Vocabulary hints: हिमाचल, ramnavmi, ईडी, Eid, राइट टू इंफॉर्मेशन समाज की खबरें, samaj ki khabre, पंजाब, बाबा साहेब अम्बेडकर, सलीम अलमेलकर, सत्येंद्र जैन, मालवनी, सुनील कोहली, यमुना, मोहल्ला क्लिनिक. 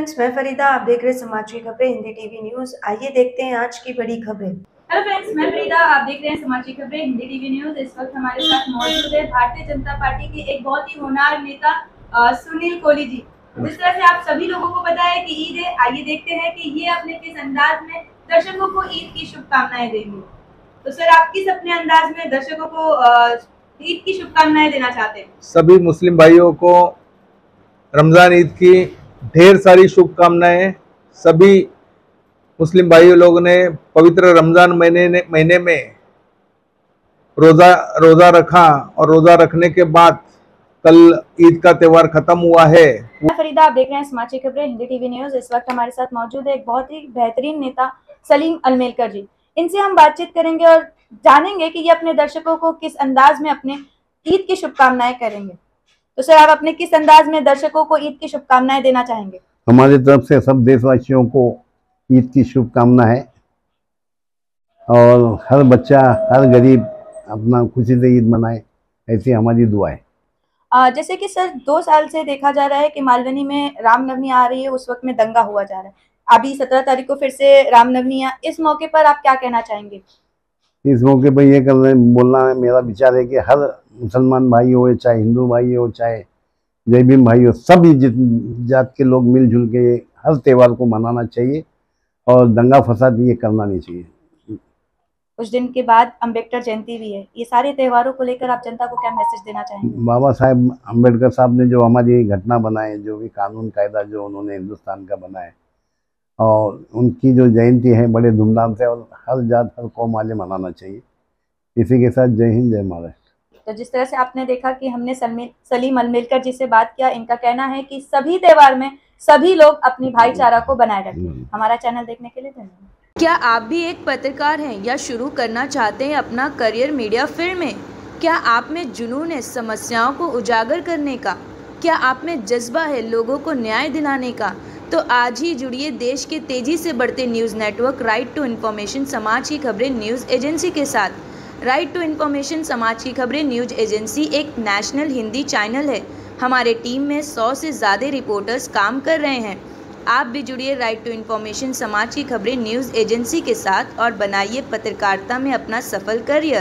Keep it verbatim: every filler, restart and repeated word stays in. Friends, मैं फरीदा, आप देख रहे हैं समाज की खबरें हिंदी टीवी न्यूज। आइए देखते हैं आज की बड़ी खबरें। हेलो फ्रेंड्स, मैं फरीदा, आप देख रहे हैं समाज की खबरें हिंदी टीवी न्यूज। इस वक्त हमारे साथ मौजूद है भारतीय जनता पार्टी के एक बहुत ही होनहार नेता आ, सुनील कोहली जी। जिस तरह से आप सभी लोगों को पता है कि ईद है, आइए देखते हैं कि ये अपने किस अंदाज में दर्शकों को ईद की शुभकामनाएं देंगे। तो सर, आप किस अपने अंदाज में दर्शकों को ईद की शुभकामनाएं देना चाहते हैं? सभी मुस्लिम भाइयों को रमज़ान ईद की ढेर सारी शुभकामनाएं। सभी मुस्लिम भाइयों लोगों ने पवित्र रमज़ान महीने महीने में रोज़ा रोज़ा रखा और रोज़ा रखने के बाद कल ईद का त्यौहार खत्म हुआ है। फरीदा, आप देख रहे हैं समाज की खबरें हिंदी टीवी न्यूज़। इस वक्त हमारे साथ मौजूद है एक बहुत ही बेहतरीन नेता सलीम अलमेलकर जी। इनसे हम बातचीत करेंगे और जानेंगे कि ये अपने दर्शकों को किस अंदाज में अपने ईद की शुभकामनाएं करेंगे। तो सर, आप अपने किस अंदाज में दर्शकों को ईद की शुभकामनाएं देना चाहेंगे? हमारी तरफ से सब देशवासियों को ईद की शुभकामना है और हर बच्चा, हर गरीब अपना खुशी से ईद मनाए, ऐसी हमारी दुआ है। आ, जैसे कि सर, दो साल से देखा जा रहा है कि मालवनी में रामनवमी आ रही है, उस वक्त में दंगा हुआ जा रहा है। अभी सत्रह तारीख को फिर से रामनवमी है, इस मौके पर आप क्या कहना चाहेंगे? इस मौके पर ये करना बोलना है, मेरा विचार है कि हर मुसलमान भाई हो, चाहे हिंदू भाई हो, चाहे जय भीम भाई हो, सभी जात के लोग मिलजुल के हर त्यौहार को मनाना चाहिए और दंगा फसाद ये करना नहीं चाहिए। कुछ दिन के बाद अम्बेडकर जयंती भी है, ये सारे त्योहारों को लेकर आप जनता को क्या मैसेज देना चाहेंगे? बाबा साहेब अम्बेडकर साहब ने जो हमारी घटना बनाए, जो भी कानून कायदा जो उन्होंने हिंदुस्तान का बनाया और उनकी जो जयंती है बड़े धूमधाम से और हर जात हर कौम वाले मनाना चाहिए। इसी के साथ जय हिंद, जय महाराष्ट्र। तो जिस तरह से आपने देखा कि हमने सलीम अलमेलकर जी से बात किया, इनका कहना है कि सभी त्यौहार में सभी लोग अपनी भाईचारा को बनाए रखें। हमारा चैनल देखने के लिए धन्यवाद। क्या आप भी एक पत्रकार हैं या शुरू करना चाहते हैं अपना करियर मीडिया फील्ड में? क्या आप में जुनून है समस्याओं को उजागर करने का? क्या आप में जज्बा है लोगों को न्याय दिलाने का? तो आज ही जुड़िए देश के तेज़ी से बढ़ते news network राइट टू इंफॉर्मेशन समाज की खबरें न्यूज़ एजेंसी के साथ। राइट टू इंफॉर्मेशन समाज की खबरें न्यूज़ एजेंसी एक नेशनल हिंदी चैनल है। हमारे टीम में सौ से ज़्यादा रिपोर्टर्स काम कर रहे हैं। आप भी जुड़िए राइट टू इंफॉर्मेशन समाज की खबरें न्यूज़ एजेंसी के साथ और बनाइए पत्रकारिता में अपना सफल करियर।